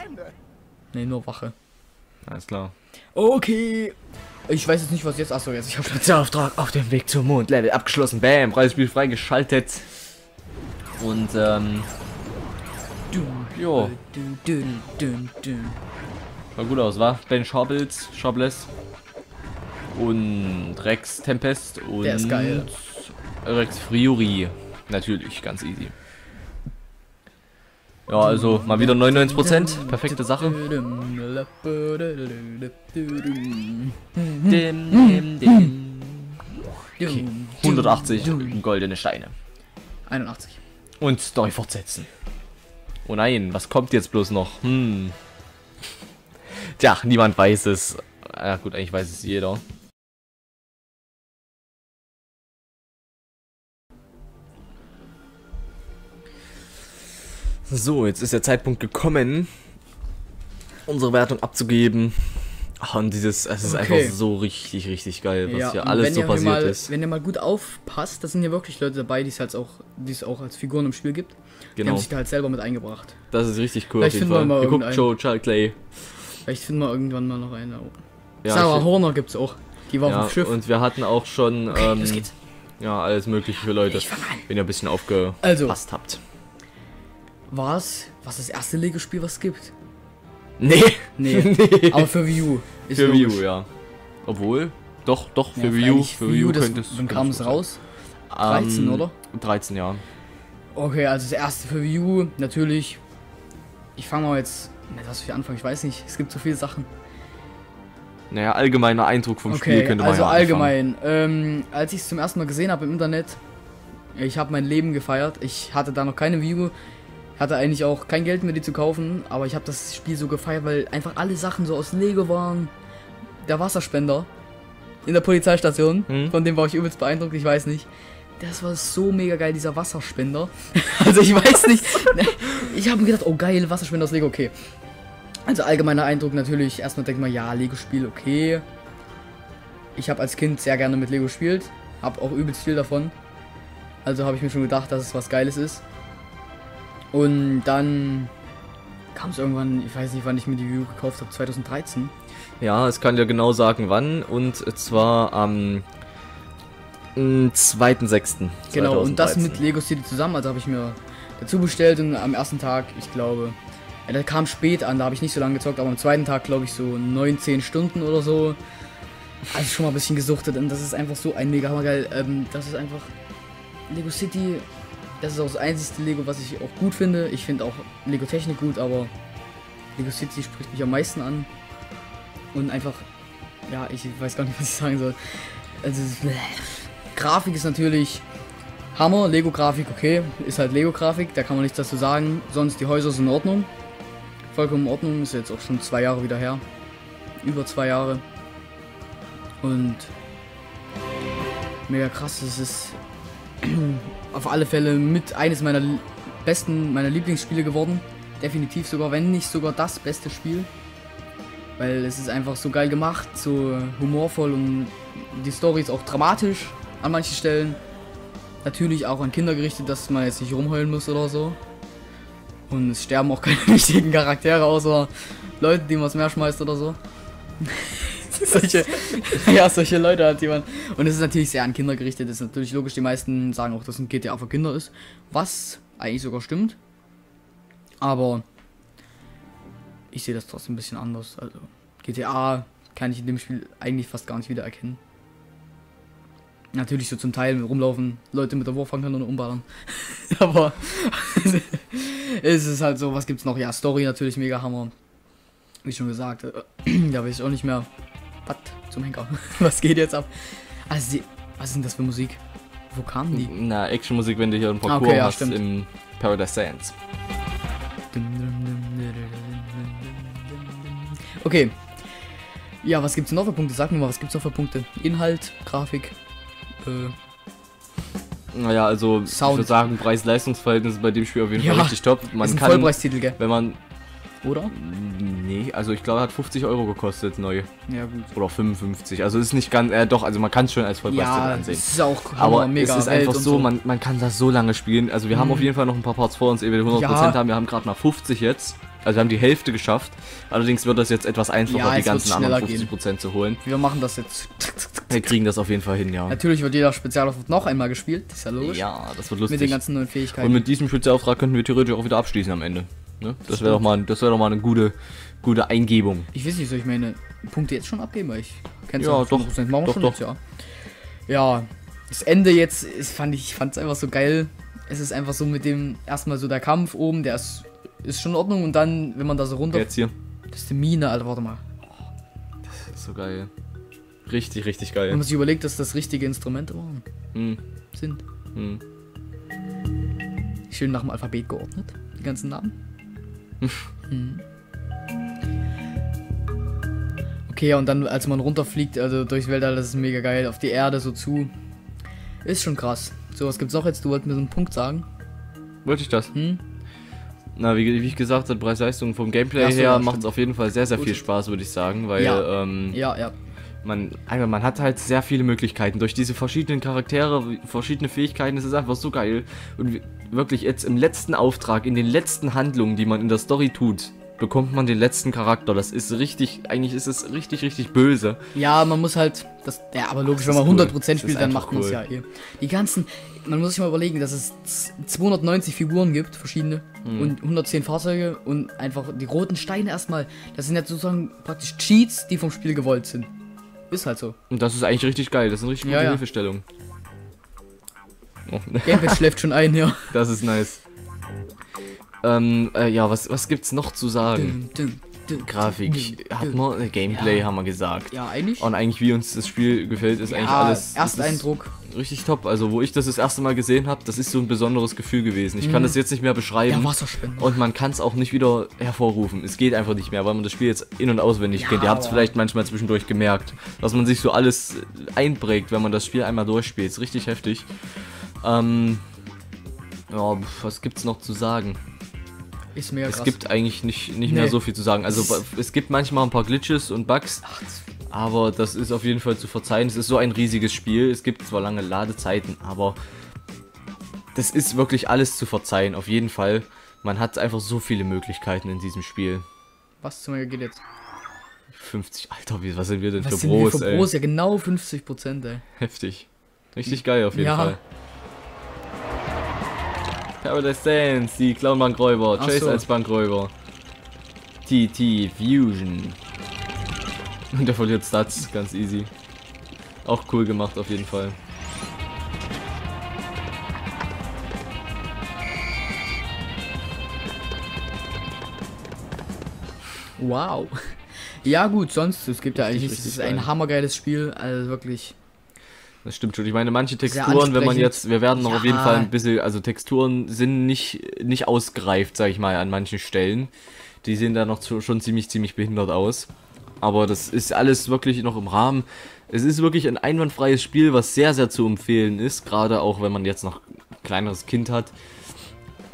Ne, nur Wache. Alles klar. Okay. Ich weiß jetzt nicht, was jetzt. Achso, jetzt. Ich habe den Auftrag auf dem Weg zum Mond. Level abgeschlossen. Bam. Reisespiel freigeschaltet. Und jo. War gut aus, war? Ben Shapless. Und Rex Tempest und der ist geil. Rex Fury. Natürlich, ganz easy. Ja, also mal wieder 99%. Perfekte Sache. Okay. 180 goldene Steine. 81. Und Story fortsetzen. Oh nein, was kommt jetzt bloß noch? Hm. Tja, niemand weiß es. Ja gut, eigentlich weiß es jeder. So, jetzt ist der Zeitpunkt gekommen, unsere Wertung abzugeben. Ach, und dieses, es ist okay. Einfach so richtig, richtig geil, was ja, hier alles so passiert ist. Wenn ihr mal gut aufpasst, da sind hier wirklich Leute dabei, die es halt auch, als Figuren im Spiel gibt. Genau. Die haben sich da halt selber mit eingebracht. Das ist richtig cool. Vielleicht finden wir mal irgendwann Joe Charles Clay. Vielleicht finden wir irgendwann mal noch einen. Ja, Sarah Horner gibt's auch. Die war auf dem Schiff. Und wir hatten auch schon los geht's. Ja, alles mögliche für Leute, wenn ihr ein bisschen aufgepasst habt. Was das erste Lego-Spiel, was es gibt? Nee. Aber für Wii U. Ist für Wii U, ja. Obwohl, doch, für Wii U. Für Wii U könnte es. Wann kam es raus? 13, oder? 13, ja. Okay, also das erste für Wii U, natürlich. Ich fange mal jetzt. Na, das ist Anfang, ich weiß nicht. Es gibt so viele Sachen. Naja, allgemeiner Eindruck vom Spiel könnte man ja allgemein. Als ich es zum ersten Mal gesehen habe im Internet, ich habe mein Leben gefeiert. Ich hatte da noch keine Wii U. Hatte eigentlich auch kein Geld mehr, die zu kaufen, aber ich habe das Spiel so gefeiert, weil einfach alle Sachen so aus Lego waren. Der Wasserspender in der Polizeistation, von dem war ich übelst beeindruckt, ich weiß nicht. Das war so mega geil, dieser Wasserspender. Also ich weiß nicht, ich habe mir gedacht, oh geil, Wasserspender aus Lego, okay. Also allgemeiner Eindruck natürlich, erstmal denkt man, ja, Lego-Spiel, okay. Ich habe als Kind sehr gerne mit Lego gespielt, habe auch übelst viel davon. Also habe ich mir schon gedacht, dass es was Geiles ist. Und dann kam es irgendwann, ich weiß nicht, wann ich mir die Wii U gekauft habe, 2013. Ja, es kann ja genau sagen, wann. Und zwar am 2.6. Genau, 2013. Und das mit Lego City zusammen. Also habe ich mir dazu bestellt und am ersten Tag, ich glaube, der kam spät an, da habe ich nicht so lange gezockt, aber am zweiten Tag, glaube ich, so 19 Stunden oder so. Also schon mal ein bisschen gesuchtet. Und das ist einfach so ein mega hammergeil. Das ist einfach Lego City. Das ist auch das einzige Lego, was ich auch gut finde. Ich finde auch Lego Technik gut, aber Lego City spricht mich am meisten an. Und einfach, ja, ich weiß gar nicht, was ich sagen soll. Also, Grafik ist natürlich Hammer. Lego Grafik, okay, ist halt Lego Grafik, da kann man nichts dazu sagen. Sonst die Häuser sind in Ordnung. Vollkommen in Ordnung, ist jetzt auch schon 2 Jahre wieder her. Über 2 Jahre. Und mega krass, das ist auf alle Fälle mit eines meiner besten, meiner Lieblingsspiele geworden. Definitiv sogar, wenn nicht sogar das beste Spiel. Weil es ist einfach so geil gemacht, so humorvoll und die Story ist auch dramatisch an manchen Stellen. Natürlich auch an Kinder gerichtet, dass man jetzt nicht rumheulen muss oder so. Und es sterben auch keine wichtigen Charaktere, außer Leute, die man ins Meer schmeißt oder so. solche Leute hat jemand. Und es ist natürlich sehr an Kinder gerichtet. Das ist natürlich logisch. Die meisten sagen auch, dass ein GTA für Kinder ist. Was eigentlich sogar stimmt. Aber ich sehe das trotzdem ein bisschen anders. Also GTA kann ich in dem Spiel eigentlich fast gar nicht wiedererkennen. Natürlich so zum Teil mit rumlaufen, Leute mit der Wurf fangen können und umballern. Aber es ist halt so, was gibt's noch? Ja, Story natürlich mega Hammer. Wie schon gesagt, da weiß ich auch nicht mehr. Was zum Henker? Was geht jetzt ab? Also, was sind das für Musik? Wo kamen die? Na, Action-Musik, wenn du hier einen Parcours hast, stimmt. Im Paradise Sands. Okay. Ja, was gibt's noch für Punkte? Sag mir mal, was gibt's noch für Punkte? Inhalt, Grafik, Naja, also Sound. Ich würde sagen, Preis-Leistungs-Verhältnis ist bei dem Spiel auf jeden Fall richtig top. Man ist ein Vollpreistitel, gell? Wenn man... Oder? Nee, also ich glaube, hat 50 Euro gekostet, neu. Ja, gut. Oder 55, also ist nicht ganz... doch, also man kann es schon als Vollpreistitel ansehen. Ja, ist auch Hammer, aber mega es ist einfach so, man kann das so lange spielen. Also wir haben auf jeden Fall noch ein paar Parts vor uns, ehe wir 100% haben. Wir haben gerade mal 50 jetzt. Also wir haben die Hälfte geschafft. Allerdings wird das jetzt etwas einfacher, ja, jetzt die ganzen anderen 50% zu holen. Wir machen das jetzt. Wir kriegen das auf jeden Fall hin, ja. Natürlich wird jeder Spezialauftrag noch einmal gespielt, das ist ja logisch. Ja, das wird lustig. Mit den ganzen neuen Fähigkeiten. Und mit diesem Spezialauftrag könnten wir theoretisch auch wieder abschließen am Ende. Ne? Das wäre doch mal, eine gute Eingebung. Ich weiß nicht, soll ich meine Punkte jetzt schon abgeben? Weil ich kenn's ja doch, machen wir schon jetzt, ja. Ja, das Ende jetzt, ich fand's einfach so geil. Es ist einfach so mit dem, erstmal so der Kampf oben, der ist schon in Ordnung, und dann, wenn man da so runter... Jetzt hier. Das ist die Mine, Alter, warte mal. Das ist so geil. Richtig, richtig geil. Wenn man sich überlegt, dass das richtige Instrumente waren. Sind. Schön nach dem Alphabet geordnet, die ganzen Namen. Okay, und dann, als man runterfliegt, also durchs Weltall, das ist mega geil, auf die Erde so zu. Ist schon krass. So, was gibt's noch jetzt? Du wolltest mir so einen Punkt sagen. Wollte ich das? Na, wie ich gesagt habe, Preis-Leistung vom Gameplay her macht es auf jeden Fall sehr, sehr viel Spaß, würde ich sagen, weil man hat halt sehr viele Möglichkeiten. Durch diese verschiedenen Charaktere, verschiedene Fähigkeiten, das ist einfach so geil. Und wirklich jetzt im letzten Auftrag, in den letzten Handlungen, die man in der Story tut, bekommt man den letzten Charakter. Das ist richtig, eigentlich ist es richtig, richtig böse. Ja, man muss halt, aber logisch, wenn man 100% spielt, dann macht man es ja eh. Die ganzen, man muss sich mal überlegen, dass es 290 Figuren gibt, verschiedene, und 110 Fahrzeuge und einfach die roten Steine erstmal. Das sind jetzt sozusagen praktisch Cheats, die vom Spiel gewollt sind. Ist halt so. Und das ist eigentlich richtig geil, das ist eine richtig gute Hilfestellung. Oh. Gameplay schläft schon ein, ja. Das ist nice. Ja, was gibt's noch zu sagen? Grafik, Gameplay haben wir gesagt. Ja, eigentlich. Und eigentlich, wie uns das Spiel gefällt, ist eigentlich alles... Ersteindruck. Richtig top. Also, wo ich das erste Mal gesehen habe, das ist so ein besonderes Gefühl gewesen. Ich kann das jetzt nicht mehr beschreiben. Ja, und man kann es auch nicht wieder hervorrufen. Es geht einfach nicht mehr, weil man das Spiel jetzt in- und auswendig kennt. Ihr habt es vielleicht manchmal zwischendurch gemerkt, dass man sich so alles einprägt, wenn man das Spiel einmal durchspielt. Ist richtig heftig. Ja, was gibt's noch zu sagen? Ist mega krass. Es gibt eigentlich nicht mehr so viel zu sagen. Also es gibt manchmal ein paar Glitches und Bugs, aber das ist auf jeden Fall zu verzeihen. Es ist so ein riesiges Spiel. Es gibt zwar lange Ladezeiten, aber das ist wirklich alles zu verzeihen. Auf jeden Fall. Man hat einfach so viele Möglichkeiten in diesem Spiel. Was zum Beispiel geht jetzt? 50, Alter, was sind wir denn für Bros, ey? Ja, genau 50%, ey. Heftig. Richtig geil auf jeden Fall. Paradise Dance, die Clown-Bankräuber, Chase als Bankräuber, TT Fusion. Und der verliert Stats, ganz easy. Auch cool gemacht auf jeden Fall. Wow. Ja gut, sonst, es gibt ja eigentlich, es ist ein hammergeiles Spiel, also wirklich... Das stimmt schon. Ich meine, manche Texturen, wenn man jetzt, wir werden noch auf jeden Fall ein bisschen, also Texturen sind nicht ausgereift, sag ich mal, an manchen Stellen. Die sehen da noch schon ziemlich behindert aus. Aber das ist alles wirklich noch im Rahmen. Es ist wirklich ein einwandfreies Spiel, was sehr, sehr zu empfehlen ist. Gerade auch, wenn man jetzt noch ein kleineres Kind hat.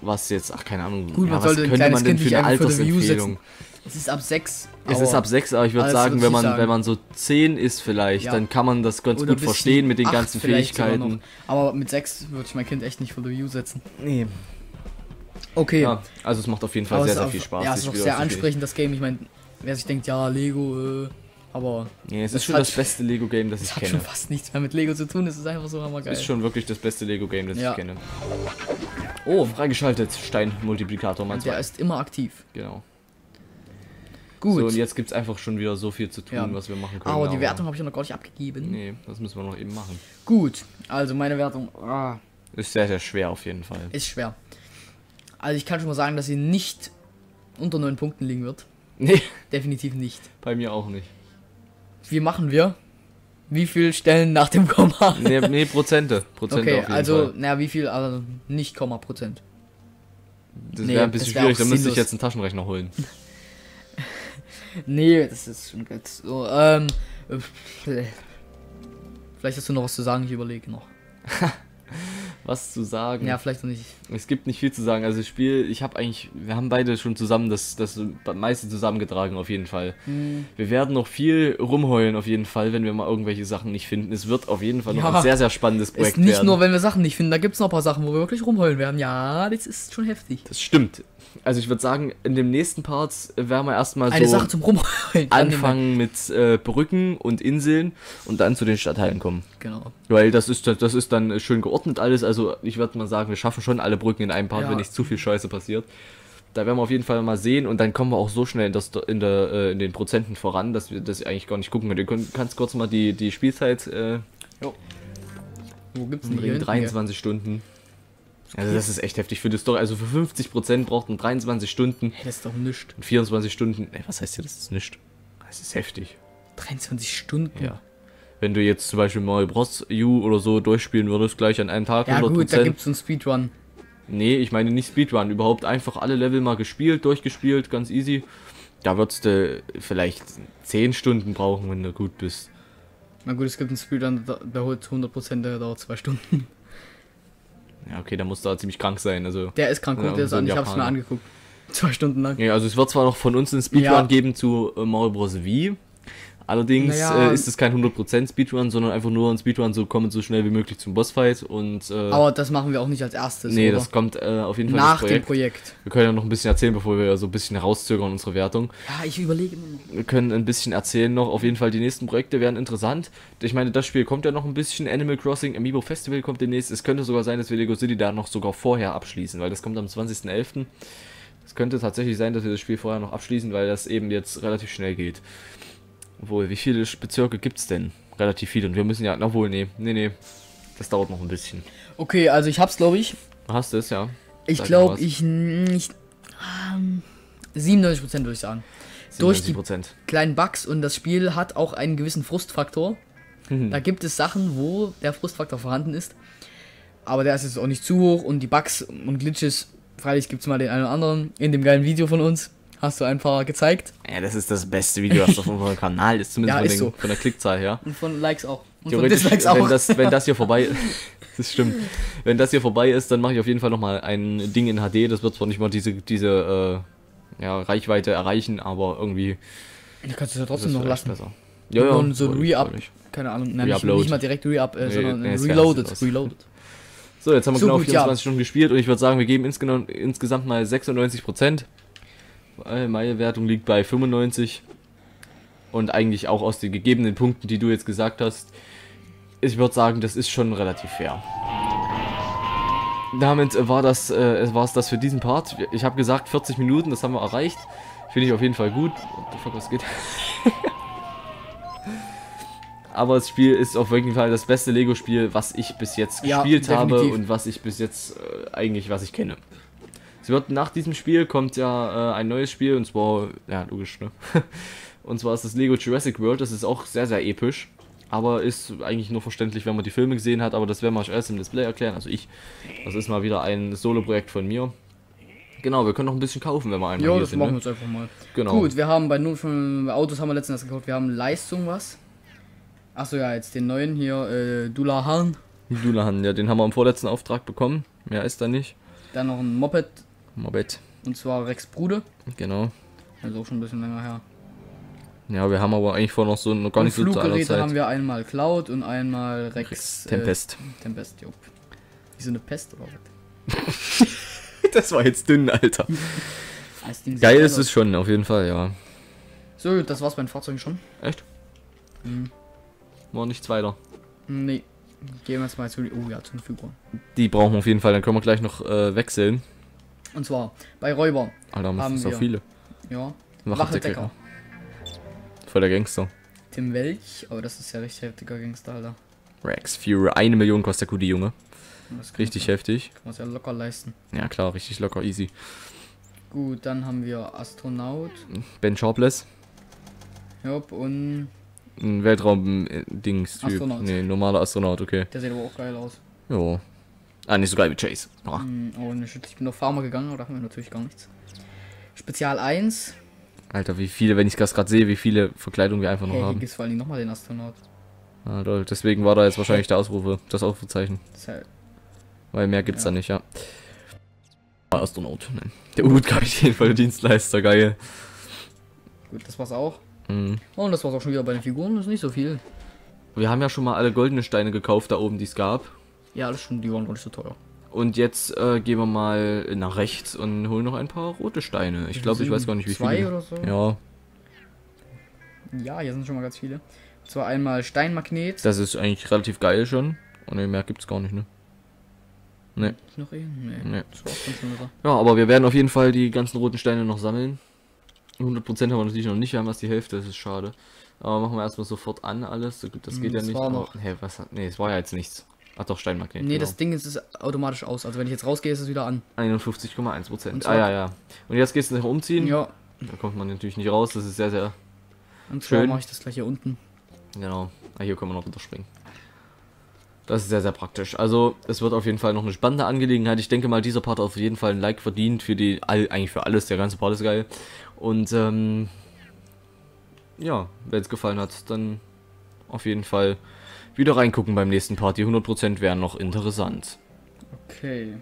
Was jetzt, ach keine Ahnung, gut, man sollte, was könnte man denn für eine Altersempfehlung? Es ist ab 6. Es ist ab 6, aber ich würde sagen, wenn man so 10 ist vielleicht, dann kann man das ganz gut verstehen mit den ganzen Fähigkeiten. Aber mit 6 würde ich mein Kind echt nicht vor die Wii U setzen. Nee. Okay. Ja, also es macht auf jeden Fall sehr, sehr viel Spaß. Ja, es ist auch sehr ansprechend, das Game. Ich meine, wer sich denkt, ja, Lego, aber... Nee, es ist schon das beste Lego-Game, das ich kenne. Es hat schon fast nichts mehr mit Lego zu tun, es ist einfach so hammergeil. Es ist schon wirklich das beste Lego-Game, das ich kenne. Oh, freigeschaltet, Stein-Multiplikator, meinst du? Der ist immer aktiv. Genau. Gut. So, und jetzt gibt es einfach schon wieder so viel zu tun, was wir machen können. Aber die Wertung habe ich noch gar nicht abgegeben. Nee, das müssen wir noch eben machen. Gut, also meine Wertung... Ist sehr, sehr schwer auf jeden Fall. Ist schwer. Also ich kann schon mal sagen, dass sie nicht unter 9 Punkten liegen wird. Nee. Definitiv nicht. Bei mir auch nicht. Wie machen wir? Wie viel Stellen nach dem Komma? Nee, Prozente okay, auf jeden Fall. Naja, wie viel, also nicht Komma, Prozent. Das wäre ein bisschen schwierig, da müsste ich jetzt einen Taschenrechner holen. Nee, das ist schon ganz so. Vielleicht hast du noch was zu sagen, ich überlege noch. Was zu sagen? Ja, vielleicht noch nicht. Es gibt nicht viel zu sagen. Also das Spiel, ich habe eigentlich, wir haben beide schon zusammen das meiste zusammengetragen auf jeden Fall. Mhm. Wir werden noch viel rumheulen auf jeden Fall, wenn wir mal irgendwelche Sachen nicht finden. Es wird auf jeden Fall noch ein sehr, sehr spannendes Projekt werden. Nicht nur, wenn wir Sachen nicht finden, da gibt es noch ein paar Sachen, wo wir wirklich rumheulen werden. Ja, das ist schon heftig. Das stimmt. Also ich würde sagen, in dem nächsten Part werden wir erstmal so eine Sache zum Rumheulen anfangen mit Brücken und Inseln und dann zu den Stadtteilen kommen. Genau. Weil das ist dann schön geordnet alles. Also ich würde mal sagen, wir schaffen schon alle Brücken in einem Part, ja, wenn nicht zu viel Scheiße passiert. Da werden wir auf jeden Fall mal sehen und dann kommen wir auch so schnell in den Prozenten voran, dass wir das eigentlich gar nicht gucken können. Du kannst kurz mal die Spielzeit... Wo gibt's denn die 23 Stunden. Also das ist echt heftig für die Story. Also für 50% braucht man 23 Stunden. Hey, das ist doch nichts. Und 24 Stunden. Ey, was heißt hier, das ist nichts? Das ist heftig. 23 Stunden? Ja. Wenn du jetzt zum Beispiel Mario Bros. U oder so durchspielen würdest, gleich an einem Tag 100%. Ja gut, da gibt's einen Speedrun. Nee, ich meine nicht Speedrun. Überhaupt einfach alle Level mal gespielt, durchgespielt, ganz easy. Da würdest du vielleicht 10 Stunden brauchen, wenn du gut bist. Na gut, es gibt einen Speedrun, der holt 100%, der dauert 2 Stunden. Ja, okay, der muss da ziemlich krank sein. Also, der ist krank, gut, der ist an. Ich hab's mir angeguckt. 2 Stunden lang. Ja, also es wird zwar noch von uns einen Speedrun geben zu Mario Bros. Wii. Allerdings ist es kein 100% Speedrun, sondern einfach nur ein Speedrun, so kommen so schnell wie möglich zum Bossfight. Und, aber das machen wir auch nicht als erstes. Nee, oder? Das kommt auf jeden Fall nach dem Projekt. Wir können ja noch ein bisschen erzählen, bevor wir so ein bisschen rauszögern unsere Wertung. Ja, ich überlege immer noch. Wir können ein bisschen erzählen noch. Auf jeden Fall, die nächsten Projekte werden interessant. Ich meine, das Spiel kommt ja noch ein bisschen. Animal Crossing Amiibo Festival kommt demnächst. Es könnte sogar sein, dass wir Lego City da noch sogar vorher abschließen, weil das kommt am 20.11. Es könnte tatsächlich sein, dass wir das Spiel vorher noch abschließen, weil das eben jetzt relativ schnell geht. Obwohl, wie viele Bezirke gibt es denn? Relativ viele. Und wir müssen ja... Obwohl, nee. Das dauert noch ein bisschen. Okay, also ich hab's, glaube ich. Hast du es, ja. Ich glaube, ich nicht... 97% würde ich sagen. 97%. Durch die kleinen Bugs. Und das Spiel hat auch einen gewissen Frustfaktor. Mhm. Da gibt es Sachen, wo der Frustfaktor vorhanden ist. Aber der ist jetzt auch nicht zu hoch. Und die Bugs und Glitches, freilich gibt es mal den einen oder anderen. In dem geilen Video von uns. Hast du ein paar gezeigt? Ja, das ist das beste Video, was auf unserem Kanal ist, zumindest ja, ist so. Von der Klickzahl her. Und von Likes auch. Und theoretisch, von Dislikes auch. Wenn das hier vorbei ist, das stimmt. Wenn das hier vorbei ist, dann mache ich auf jeden Fall nochmal ein Ding in HD. Das wird zwar nicht mal diese Reichweite erreichen, aber irgendwie... Du kannst es ja trotzdem noch lassen. Besser. Ja, ja. Und so ein Re-Up, keine Ahnung, nicht mal direkt Re-Up, sondern Reloaded. So, jetzt haben wir so genau gut, 24 Stunden gespielt und ich würde sagen, wir geben insgesamt mal 96%. Meine Wertung liegt bei 95 und eigentlich auch aus den gegebenen Punkten, die du jetzt gesagt hast, ich würde sagen, das ist schon relativ fair. Damit war das war's für diesen Part. Ich habe gesagt 40 Minuten, das haben wir erreicht. Finde ich auf jeden Fall gut. What the fuck, was geht? Aber das Spiel ist auf jeden Fall das beste Lego-Spiel, was ich bis jetzt gespielt habe und was ich bis jetzt eigentlich kenne. Es wird nach diesem Spiel kommt ja ein neues Spiel und zwar, ja logisch, ne? Und zwar ist das Lego Jurassic World, das ist auch sehr, sehr episch, aber ist eigentlich nur verständlich, wenn man die Filme gesehen hat, aber das werden wir euch erst im Display erklären, also ich. Das ist mal wieder ein Solo-Projekt von mir. Genau, wir können noch ein bisschen kaufen, wenn wir einmal hier sind. Ja, das machen wir jetzt einfach mal. Genau. Gut, wir haben bei 0 von Autos haben wir letztens gekauft, wir haben Leistung was. Achso, ja, jetzt den neuen hier, Dulahan. Dulahan, ja, den haben wir im vorletzten Auftrag bekommen, mehr ist da nicht. Dann noch ein Moped. Moped. Und zwar Rex Bruder. Genau. Also auch schon ein bisschen länger her. Ja, wir haben aber eigentlich vorher noch so noch gar und nicht so zu einer Zeit. Haben wir einmal Cloud und einmal Rex Tempest. Tempest, jo. Wie so eine Pest oder was? Das war jetzt dünn, Alter. Geil ist es schon, auf jeden Fall, ja. So, das war's bei den Fahrzeugen schon. Echt? Mhm. War nichts weiter. Nee. Gehen wir jetzt mal zu den Figuren. Die brauchen wir auf jeden Fall, dann können wir gleich noch wechseln. Und zwar bei Räuber. Alter, haben wir viele. Ja. Wachdecker. Voll der Gangster. Tim Welch, aber das ist ja richtig heftiger Gangster, Alter. Rex Fury, 1 Million kostet der Kudi, Junge. Richtig heftig. Kann man es ja locker leisten. Ja klar, richtig locker, easy. Gut, dann haben wir Astronaut. Ben Shapless. Job und... Ein Weltraum-Dings-Typ. Nee, normaler Astronaut, okay. Der sieht aber auch geil aus. Jo. Ah, nicht so geil wie Chase. Oh, ich bin auf Farmer gegangen, aber da haben wir natürlich gar nichts. Spezial 1. Alter, wie viele, wenn ich das gerade sehe, wie viele Verkleidungen wir einfach noch haben. Hier gibt es vor allem nochmal den Astronaut. Ah, lol. Deswegen war da jetzt wahrscheinlich der Ausrufe, das Ausrufezeichen. Weil mehr gibt's ja da nicht, ja. Astronaut, nein. Der U-Boot-Kapitän, voll Dienstleister, geil. Gut, das war's auch. Mhm. Und das war's auch schon wieder bei den Figuren, das ist nicht so viel. Wir haben ja schon mal alle goldenen Steine gekauft, da oben, die es gab. Ja, das stimmt, die waren gar nicht so teuer. Und jetzt gehen wir mal nach rechts und holen noch ein paar rote Steine. Ich glaube, ich weiß gar nicht, wie viele. 2 oder so? Ja. Ja, hier sind schon mal ganz viele. Und zwar einmal Steinmagnet. Das ist eigentlich relativ geil schon. Und mehr gibt's gar nicht, ne? Nee. Noch eh? Nee. Nee. Das war auch ganz schön. Ja, aber wir werden auf jeden Fall die ganzen roten Steine noch sammeln. 100% haben wir natürlich noch nicht, wir haben erst die Hälfte, das ist schade. Aber machen wir erstmal sofort an alles. Das geht ja nicht. War noch. Hey, was hat, nee, es war ja jetzt nichts. Ach doch, Steinmagnet. Nee, genau. Das Ding ist automatisch aus. Also wenn ich jetzt rausgehe, ist es wieder an. 51,1%. Ah ja, ja. Und jetzt gehst du nachher umziehen. Ja. Da kommt man natürlich nicht raus, das ist sehr, sehr und zwar schön. Mache ich das gleich hier unten. Genau. Ah, hier kann man noch runterspringen. Das ist sehr, sehr praktisch. Also, es wird auf jeden Fall noch eine spannende Angelegenheit. Ich denke mal, dieser Part hat auf jeden Fall ein Like verdient für die, eigentlich für alles. Der ganze Part ist geil. Und, ja, wenn es gefallen hat, dann auf jeden Fall wieder reingucken beim nächsten Part. Die 100% wären noch interessant. Okay.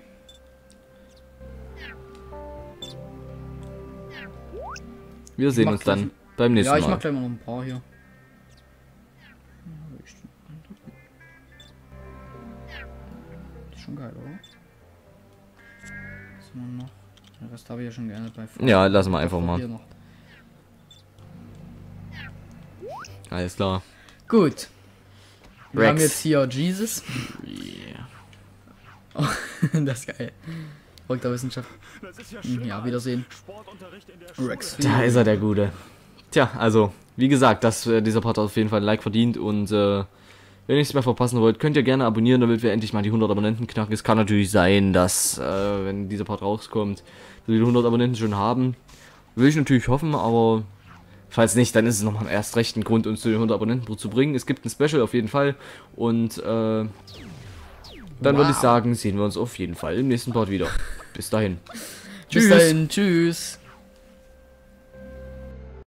Wir sehen uns dann beim nächsten Mal. Ja, ich mach gleich mal noch ein paar hier. Schon geil, oder? Was haben wir noch? Den Rest habe ich ja schon geändert bei Fußball. Ja, lassen wir einfach mal. Alles klar. Gut. Wir haben jetzt hier Jesus. Yeah. Oh, das ist geil. Folgt der Wissenschaft. Ja, wiedersehen. Rex Fury. Da ist er, der Gute. Tja, also, wie gesagt, dieser Part hat auf jeden Fall ein Like verdient und wenn ihr nichts mehr verpassen wollt, könnt ihr gerne abonnieren, damit wir endlich mal die 100 Abonnenten knacken. Es kann natürlich sein, dass, wenn dieser Part rauskommt, wir die 100 Abonnenten schon haben. Will ich natürlich hoffen, aber falls nicht, dann ist es nochmal erst recht ein Grund, uns zu den 100 Abonnenten zu bringen. Es gibt ein Special auf jeden Fall und dann würde ich sagen, sehen wir uns auf jeden Fall im nächsten Part wieder. Bis dahin. Bis dahin, tschüss.